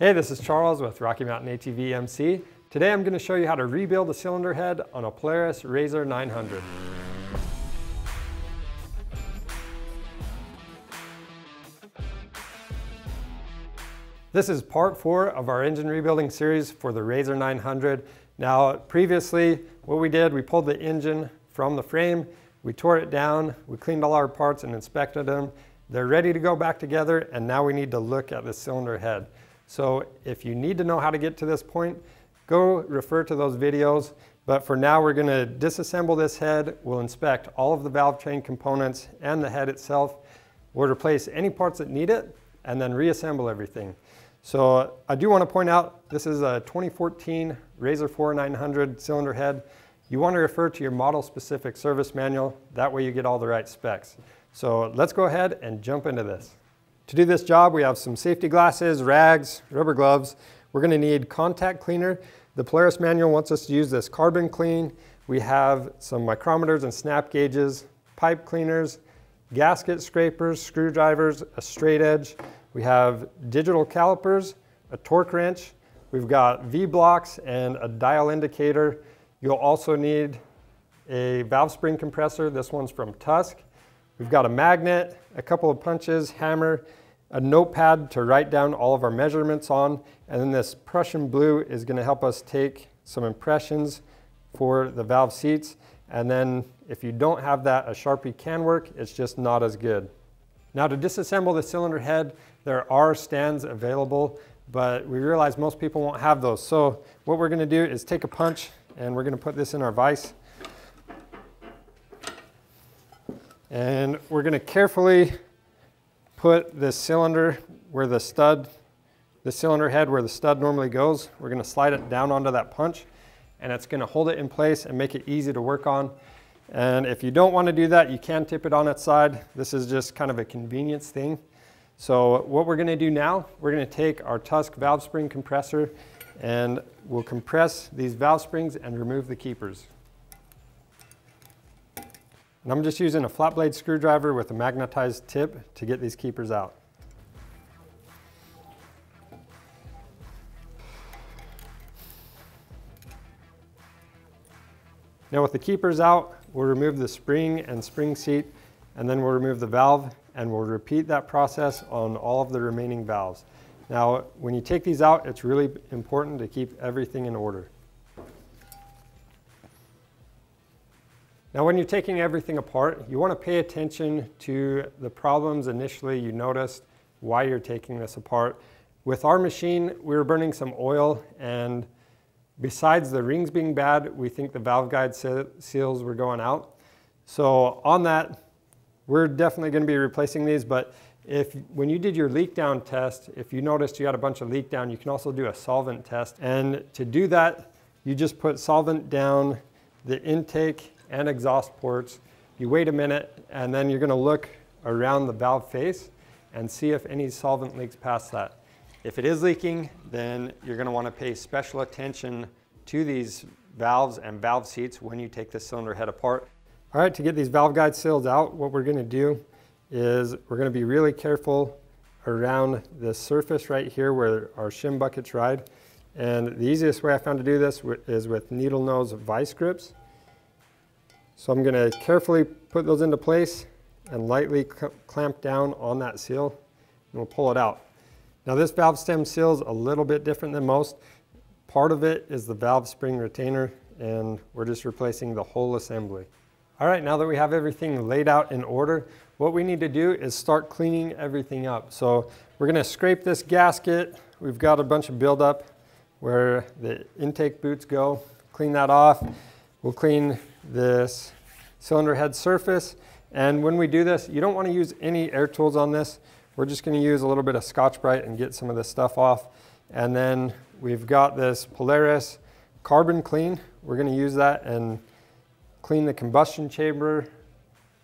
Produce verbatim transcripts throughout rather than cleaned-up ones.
Hey, this is Charles with Rocky Mountain A T V M C. Today I'm going to show you how to rebuild a cylinder head on a Polaris R Z R nine hundred. This is part four of our engine rebuilding series for the R Z R nine hundred. Now, previously, what we did, we pulled the engine from the frame, we tore it down, we cleaned all our parts and inspected them. They're ready to go back together, and now we need to look at the cylinder head. So if you need to know how to get to this point, go refer to those videos. But for now, we're gonna disassemble this head. We'll inspect all of the valve train components and the head itself. We'll replace any parts that need it and then reassemble everything. So I do wanna point out, this is a twenty fourteen R Z R four nine hundred cylinder head. You wanna refer to your model specific service manual. That way you get all the right specs. So let's go ahead and jump into this. To do this job, we have some safety glasses, rags, rubber gloves. We're gonna need contact cleaner. The Polaris manual wants us to use this carbon clean. We have some micrometers and snap gauges, pipe cleaners, gasket scrapers, screwdrivers, a straight edge. We have digital calipers, a torque wrench. We've got V-blocks and a dial indicator. You'll also need a valve spring compressor. This one's from Tusk. We've got a magnet, a couple of punches, hammer, a notepad to write down all of our measurements on, and then this Prussian blue is gonna help us take some impressions for the valve seats. And then if you don't have that, a Sharpie can work, it's just not as good. Now to disassemble the cylinder head, there are stands available, but we realize most people won't have those. So what we're gonna do is take a punch and we're gonna put this in our vise. And we're gonna carefully put this cylinder where the stud, the cylinder head where the stud normally goes. We're gonna slide it down onto that punch and it's gonna hold it in place and make it easy to work on. And if you don't wanna do that, you can tip it on its side. This is just kind of a convenience thing. So what we're gonna do now, we're gonna take our Tusk valve spring compressor and we'll compress these valve springs and remove the keepers. And I'm just using a flat blade screwdriver with a magnetized tip to get these keepers out. Now with the keepers out, we'll remove the spring and spring seat, and then we'll remove the valve, and we'll repeat that process on all of the remaining valves. Now, when you take these out, it's really important to keep everything in order. Now when you're taking everything apart, you want to pay attention to the problems initially you noticed why you're taking this apart. With our machine, we were burning some oil, and besides the rings being bad, we think the valve guide seals were going out. So on that, we're definitely going to be replacing these, but if when you did your leak down test, if you noticed you had a bunch of leak down, you can also do a solvent test. And to do that, you just put solvent down the intake and exhaust ports. You wait a minute, and then you're gonna look around the valve face and see if any solvent leaks past that. If it is leaking, then you're gonna wanna pay special attention to these valves and valve seats when you take the cylinder head apart. All right, to get these valve guide seals out, what we're gonna do is we're gonna be really careful around this surface right here where our shim buckets ride. And the easiest way I found to do this is with needle nose vice grips. So I'm gonna carefully put those into place and lightly clamp down on that seal, and we'll pull it out. Now this valve stem seal is a little bit different than most. Part of it is the valve spring retainer, and we're just replacing the whole assembly. All right, now that we have everything laid out in order, what we need to do is start cleaning everything up. So we're gonna scrape this gasket. We've got a bunch of buildup where the intake boots go. Clean that off. We'll clean this cylinder head surface, and when we do this, you don't want to use any air tools on this. We're just going to use a little bit of Scotch-Brite and get some of this stuff off. And then we've got this Polaris carbon clean. We're going to use that and clean the combustion chamber,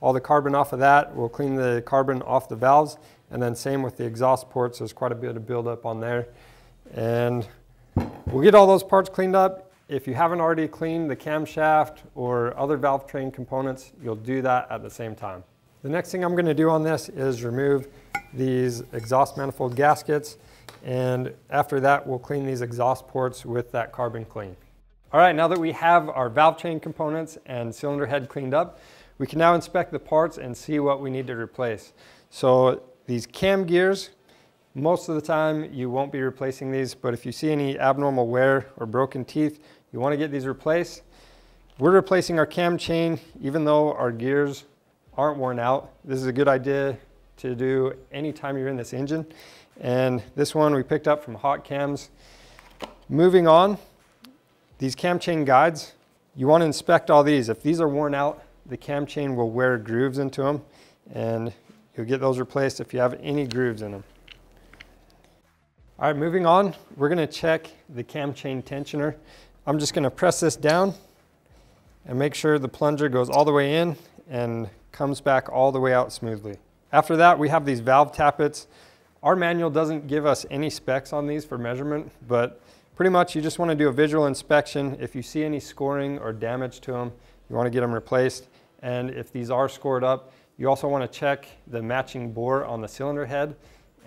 all the carbon off of that. We'll clean the carbon off the valves, and then same with the exhaust ports. There's quite a bit of buildup on there, and we'll get all those parts cleaned up. If you haven't already cleaned the camshaft or other valve train components, you'll do that at the same time. The next thing I'm going to do on this is remove these exhaust manifold gaskets. And after that, we'll clean these exhaust ports with that carbon clean. All right, now that we have our valve chain components and cylinder head cleaned up, we can now inspect the parts and see what we need to replace. So these cam gears, most of the time you won't be replacing these, but if you see any abnormal wear or broken teeth, you want to get these replaced. We're replacing our cam chain even though our gears aren't worn out. This is a good idea to do anytime you're in this engine. And this one we picked up from Hot Cams. Moving on, these cam chain guides, you want to inspect all these. If these are worn out, the cam chain will wear grooves into them, and you'll get those replaced if you have any grooves in them. All right, moving on, we're going to check the cam chain tensioner. I'm just going to press this down and make sure the plunger goes all the way in and comes back all the way out smoothly. After that, we have these valve tappets. Our manual doesn't give us any specs on these for measurement, but pretty much you just want to do a visual inspection. If you see any scoring or damage to them, you want to get them replaced. And if these are scored up, you also want to check the matching bore on the cylinder head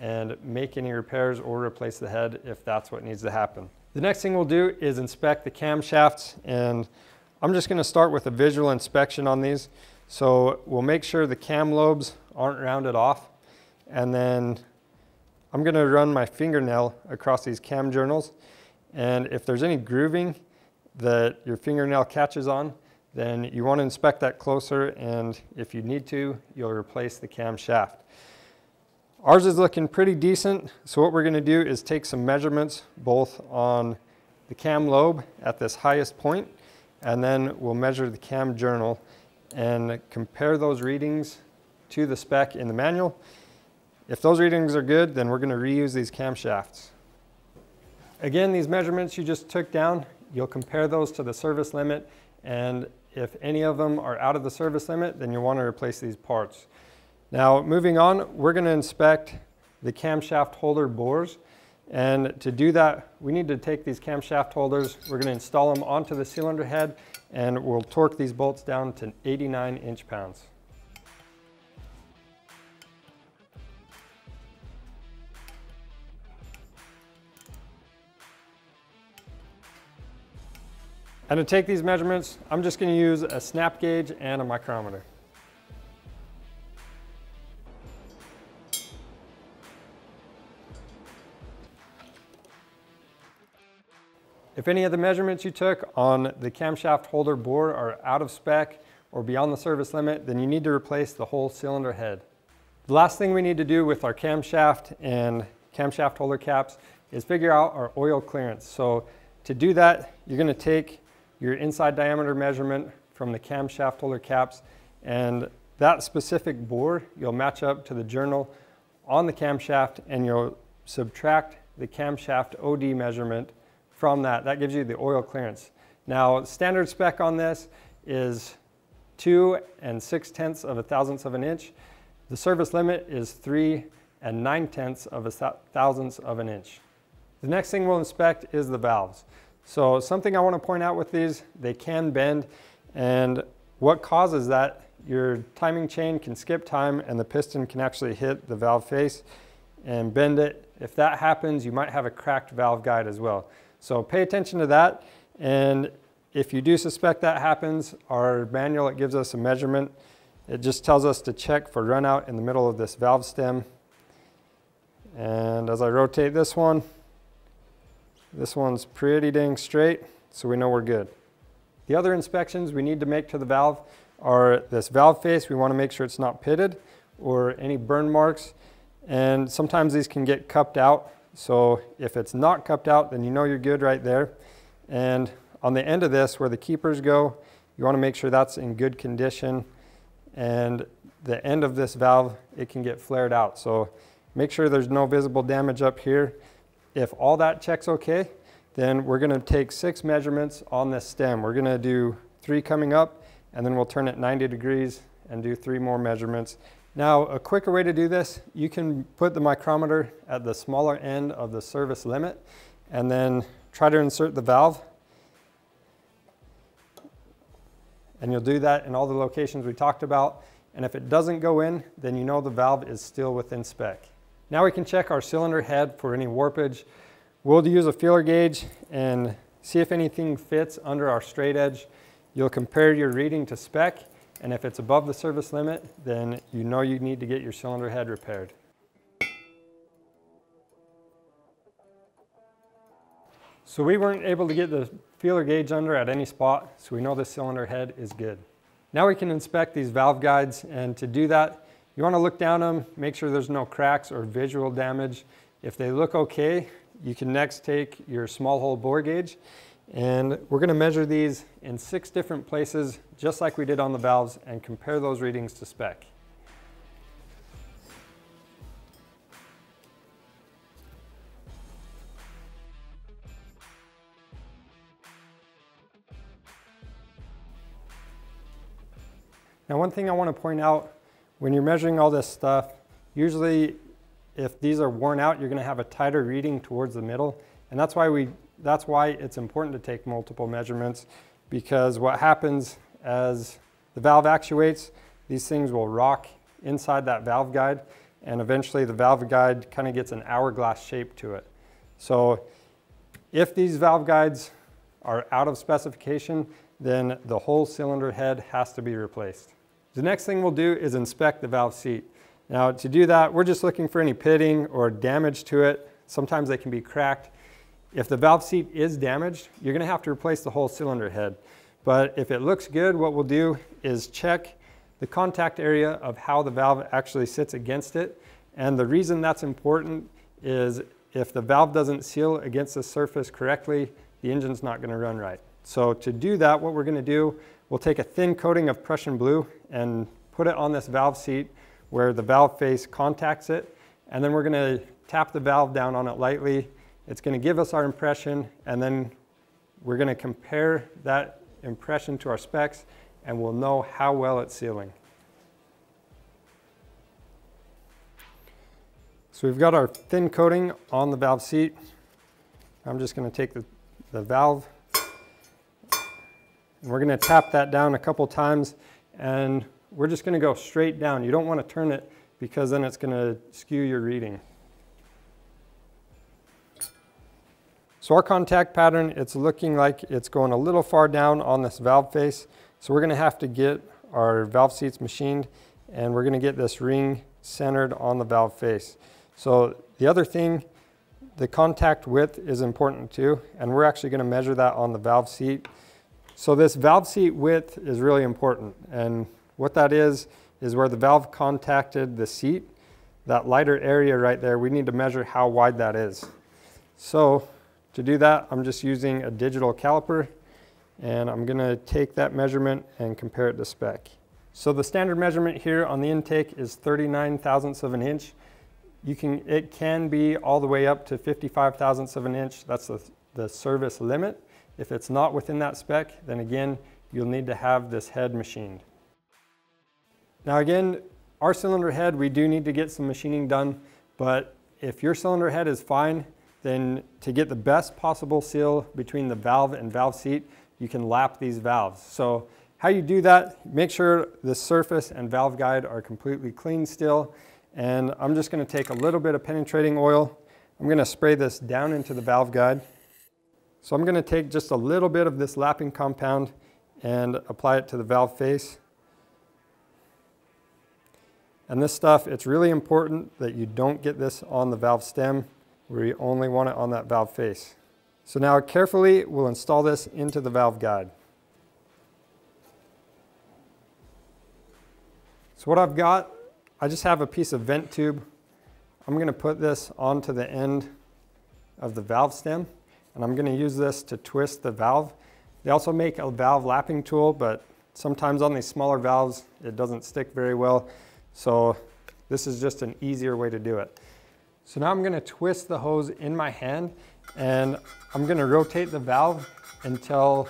and make any repairs or replace the head if that's what needs to happen. The next thing we'll do is inspect the camshafts, and I'm just going to start with a visual inspection on these. So we'll make sure the cam lobes aren't rounded off, and then I'm going to run my fingernail across these cam journals, and if there's any grooving that your fingernail catches on, then you want to inspect that closer, and if you need to, you'll replace the cam shaft. Ours is looking pretty decent, so what we're going to do is take some measurements both on the cam lobe at this highest point, and then we'll measure the cam journal and compare those readings to the spec in the manual. If those readings are good, then we're going to reuse these camshafts. Again, these measurements you just took down, you'll compare those to the service limit, and if any of them are out of the service limit, then you'll want to replace these parts. Now, moving on, we're going to inspect the camshaft holder bores, and to do that, we need to take these camshaft holders, we're going to install them onto the cylinder head, and we'll torque these bolts down to eighty-nine inch pounds. And to take these measurements, I'm just going to use a snap gauge and a micrometer. If any of the measurements you took on the camshaft holder bore are out of spec or beyond the service limit, then you need to replace the whole cylinder head. The last thing we need to do with our camshaft and camshaft holder caps is figure out our oil clearance. So to do that, you're going to take your inside diameter measurement from the camshaft holder caps, and that specific bore you'll match up to the journal on the camshaft, and you'll subtract the camshaft O D measurement from that. That gives you the oil clearance. Now, standard spec on this is two and six tenths of a thousandth of an inch. The service limit is three and nine tenths of a thousandth of an inch. The next thing we'll inspect is the valves. So something I want to point out with these, they can bend, and what causes that? Your timing chain can skip time and the piston can actually hit the valve face and bend it. If that happens, you might have a cracked valve guide as well. So pay attention to that, and if you do suspect that happens, our manual, it gives us a measurement. It just tells us to check for runout in the middle of this valve stem. And as I rotate this one, this one's pretty dang straight, so we know we're good. The other inspections we need to make to the valve are this valve face. We want to make sure it's not pitted or any burn marks, and sometimes these can get cupped out. So if it's not cupped out, then you know you're good right there. And on the end of this, where the keepers go, you want to make sure that's in good condition. And the end of this valve, it can get flared out. So make sure there's no visible damage up here. If all that checks okay, then we're going to take six measurements on this stem. We're going to do three coming up, and then we'll turn it ninety degrees and do three more measurements. Now, a quicker way to do this, you can put the micrometer at the smaller end of the service limit and then try to insert the valve. And you'll do that in all the locations we talked about. And if it doesn't go in, then you know the valve is still within spec. Now we can check our cylinder head for any warpage. We'll use a feeler gauge and see if anything fits under our straight edge. You'll compare your reading to spec, and if it's above the service limit, then you know you need to get your cylinder head repaired. So we weren't able to get the feeler gauge under at any spot, so we know the cylinder head is good. Now we can inspect these valve guides, and to do that, you want to look down them, make sure there's no cracks or visual damage. If they look okay, you can next take your small hole bore gauge, and we're going to measure these in six different places, just like we did on the valves, and compare those readings to spec. Now, one thing I want to point out, when you're measuring all this stuff, usually if these are worn out, you're going to have a tighter reading towards the middle. And that's why we, that's why it's important to take multiple measurements, because what happens as the valve actuates, these things will rock inside that valve guide, and eventually the valve guide kind of gets an hourglass shape to it. So if these valve guides are out of specification, then the whole cylinder head has to be replaced. The next thing we'll do is inspect the valve seat. Now, to do that, we're just looking for any pitting or damage to it. Sometimes they can be cracked. If the valve seat is damaged, you're going to have to replace the whole cylinder head. But if it looks good, what we'll do is check the contact area of how the valve actually sits against it. And the reason that's important is if the valve doesn't seal against the surface correctly, the engine's not going to run right. So to do that, what we're going to do, we'll take a thin coating of Prussian blue and put it on this valve seat where the valve face contacts it, and then we're going to tap the valve down on it lightly. It's going to give us our impression, and then we're going to compare that impression to our specs, and we'll know how well it's sealing. So we've got our thin coating on the valve seat. I'm just going to take the, the valve, and we're going to tap that down a couple times, and we're just going to go straight down. You don't want to turn it, because then it's going to skew your reading. So our contact pattern, it's looking like it's going a little far down on this valve face. So we're going to have to get our valve seats machined, and we're going to get this ring centered on the valve face. So the other thing, the contact width is important too, and we're actually going to measure that on the valve seat. So this valve seat width is really important, and what that is, is where the valve contacted the seat, that lighter area right there, we need to measure how wide that is. So to do that, I'm just using a digital caliper, and I'm going to take that measurement and compare it to spec. So the standard measurement here on the intake is thirty-nine thousandths of an inch. You can, it can be all the way up to fifty-five thousandths of an inch. That's the, the service limit. If it's not within that spec, then again, you'll need to have this head machined. Now again, our cylinder head, we do need to get some machining done, but if your cylinder head is fine, then to get the best possible seal between the valve and valve seat, you can lap these valves. So how you do that, make sure the surface and valve guide are completely clean still, and I'm just going to take a little bit of penetrating oil. I'm going to spray this down into the valve guide. So I'm going to take just a little bit of this lapping compound and apply it to the valve face. And this stuff, it's really important that you don't get this on the valve stem, where you only want it on that valve face. So now carefully, we'll install this into the valve guide. So what I've got, I just have a piece of vent tube. I'm going to put this onto the end of the valve stem, and I'm going to use this to twist the valve. They also make a valve lapping tool, but sometimes on these smaller valves, it doesn't stick very well. So this is just an easier way to do it. So now I'm going to twist the hose in my hand, and I'm going to rotate the valve until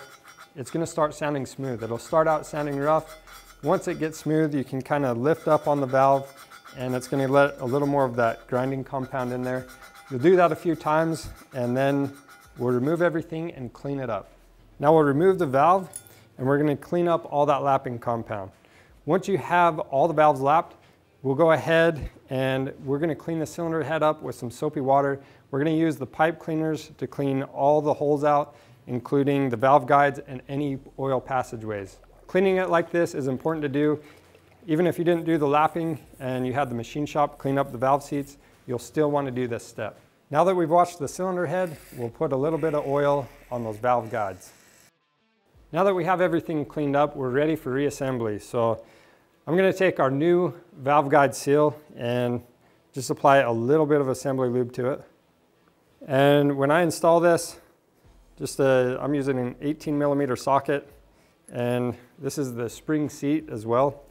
it's going to start sounding smooth. It'll start out sounding rough. Once it gets smooth, you can kind of lift up on the valve, and it's going to let a little more of that grinding compound in there. You'll do that a few times, and then we'll remove everything and clean it up. Now we'll remove the valve, and we're going to clean up all that lapping compound. Once you have all the valves lapped, We'll go ahead and we're going to clean the cylinder head up with some soapy water. We're going to use the pipe cleaners to clean all the holes out, including the valve guides and any oil passageways. Cleaning it like this is important to do. Even if you didn't do the lapping and you had the machine shop clean up the valve seats, you'll still want to do this step. Now that we've washed the cylinder head, we'll put a little bit of oil on those valve guides. Now that we have everything cleaned up, we're ready for reassembly. So I'm going to take our new valve guide seal and just apply a little bit of assembly lube to it. And when I install this, just a, I'm using an eighteen millimeter socket, and this is the spring seat as well.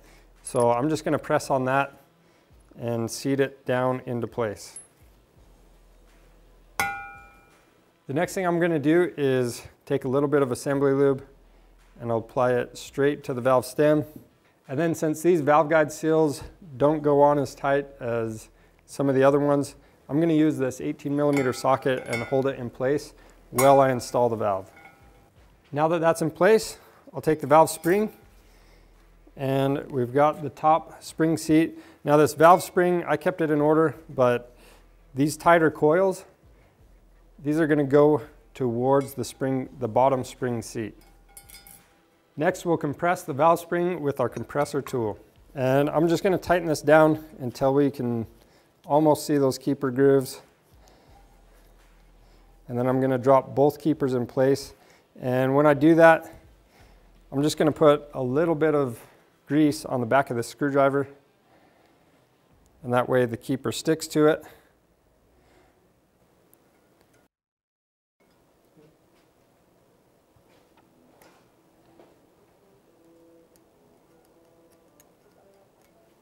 So I'm just going to press on that and seat it down into place. The next thing I'm going to do is take a little bit of assembly lube and I'll apply it straight to the valve stem. And then, since these valve guide seals don't go on as tight as some of the other ones, I'm going to use this eighteen millimeter socket and hold it in place while I install the valve. Now that that's in place, I'll take the valve spring, and we've got the top spring seat. Now this valve spring, I kept it in order, but these tighter coils, these are going to go towards the spring, the bottom spring seat. Next, we'll compress the valve spring with our compressor tool. And I'm just going to tighten this down until we can almost see those keeper grooves. And then I'm going to drop both keepers in place. And when I do that, I'm just going to put a little bit of grease on the back of the screwdriver. And that way the keeper sticks to it.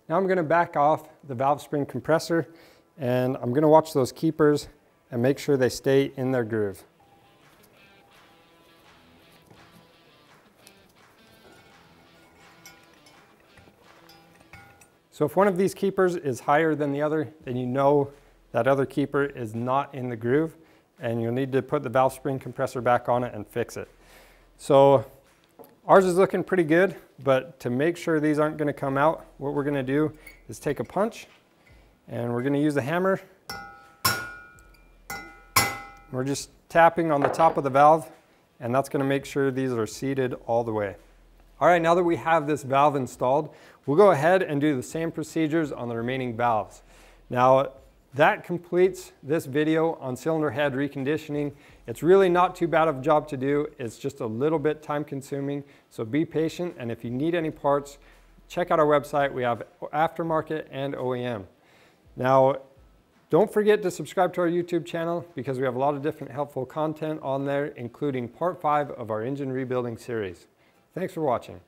Now I'm going to back off the valve spring compressor, and I'm going to watch those keepers and make sure they stay in their groove. So if one of these keepers is higher than the other, then you know that other keeper is not in the groove, and you'll need to put the valve spring compressor back on it and fix it. So ours is looking pretty good, but to make sure these aren't going to come out, what we're going to do is take a punch, and we're going to use a hammer. We're just tapping on the top of the valve, and that's going to make sure these are seated all the way. All right, now that we have this valve installed, we'll go ahead and do the same procedures on the remaining valves. Now, that completes this video on cylinder head reconditioning. It's really not too bad of a job to do. It's just a little bit time consuming, so be patient. And if you need any parts, check out our website. We have aftermarket and O E M. Now, don't forget to subscribe to our YouTube channel, because we have a lot of different helpful content on there, including part five of our engine rebuilding series. Thanks for watching.